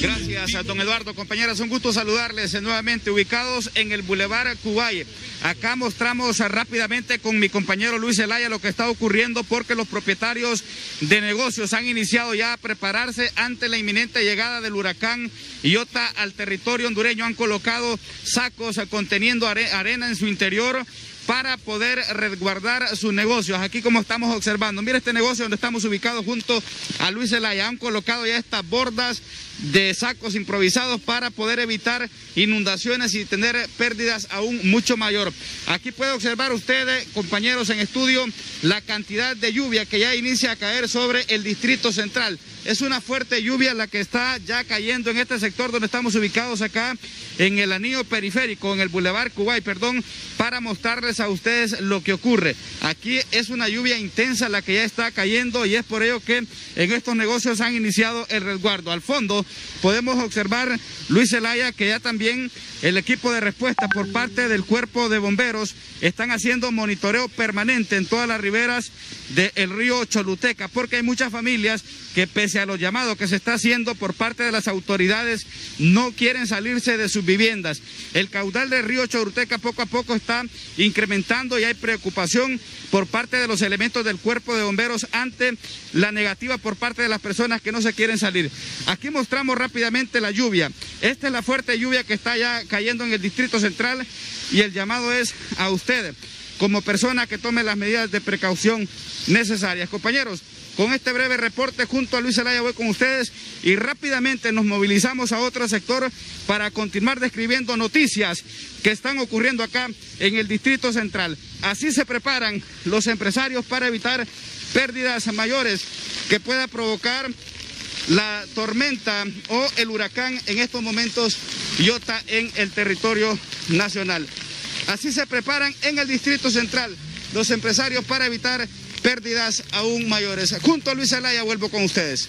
Gracias a don Eduardo. Compañeras, un gusto saludarles nuevamente, ubicados en el Boulevard Cubay. Acá mostramos rápidamente con mi compañero Luis Zelaya lo que está ocurriendo, porque los propietarios de negocios han iniciado ya a prepararse ante la inminente llegada del huracán Iota al territorio hondureño. Han colocado sacos conteniendo arena en su interior para poder resguardar sus negocios. Aquí como estamos observando, mira este negocio donde estamos ubicados junto a Luis Zelaya, han colocado ya estas bordas de sacos improvisados para poder evitar inundaciones y tener pérdidas aún mucho mayor. Aquí puede observar ustedes, compañeros en estudio, la cantidad de lluvia que ya inicia a caer sobre el Distrito Central. Es una fuerte lluvia la que está ya cayendo en este sector donde estamos ubicados acá en el Anillo Periférico, en el Boulevard Kuwait, perdón, para mostrarles a ustedes lo que ocurre. Aquí es una lluvia intensa la que ya está cayendo y es por ello que en estos negocios han iniciado el resguardo. Al fondo podemos observar, Luis Zelaya, que ya también el equipo de respuesta por parte del Cuerpo de Bomberos están haciendo monitoreo permanente en todas las riberas del río Choluteca, porque hay muchas familias que pese a los llamados que se está haciendo por parte de las autoridades, no quieren salirse de sus viviendas. El caudal del río Choluteca poco a poco está incrementando y hay preocupación por parte de los elementos del Cuerpo de Bomberos ante la negativa por parte de las personas que no se quieren salir. Aquí mostramos rápidamente la lluvia. Esta es la fuerte lluvia que está ya cayendo en el Distrito Central y el llamado es a ustedes, como personas, que tomen las medidas de precaución necesarias. Compañeros, con este breve reporte junto a Luis Zelaya voy con ustedes y rápidamente nos movilizamos a otro sector para continuar describiendo noticias que están ocurriendo acá en el Distrito Central. Así se preparan los empresarios para evitar pérdidas mayores que pueda provocar la tormenta o el huracán en estos momentos Iota en el territorio nacional. Así se preparan en el Distrito Central los empresarios para evitar pérdidas aún mayores. Junto a Luis Zelaya vuelvo con ustedes.